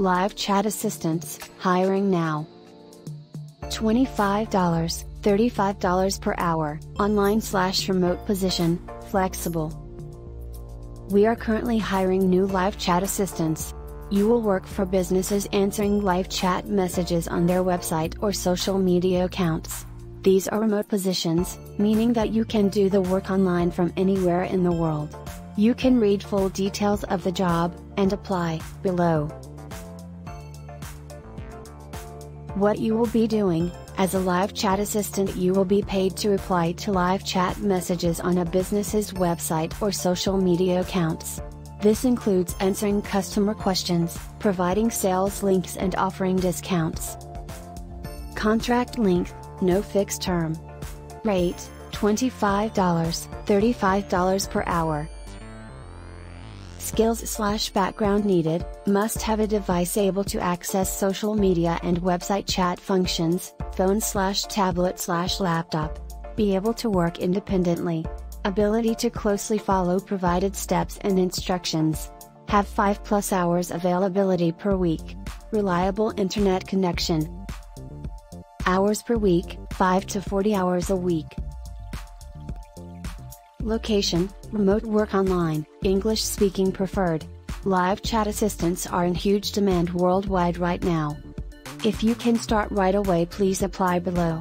Live chat assistants, hiring now. $25, $35 per hour, online/remote position, flexible. We are currently hiring new live chat assistants. You will work for businesses answering live chat messages on their website or social media accounts. These are remote positions, meaning that you can do the work online from anywhere in the world. You can read full details of the job, and apply, below. What you will be doing, as a live chat assistant you will be paid to reply to live chat messages on a business's website or social media accounts. This includes answering customer questions, providing sales links and offering discounts. Contract length. No fixed term. Rate, $25, $35 per hour. Skills/background needed, must have a device able to access social media and website chat functions, phone/tablet/laptop. Be able to work independently. Ability to closely follow provided steps and instructions. Have 5+ hours availability per week. Reliable internet connection. Hours per week, 5 to 40 hours a week. Location, remote work online, English speaking preferred. Live chat assistants are in huge demand worldwide right now. If you can start right away, please apply below.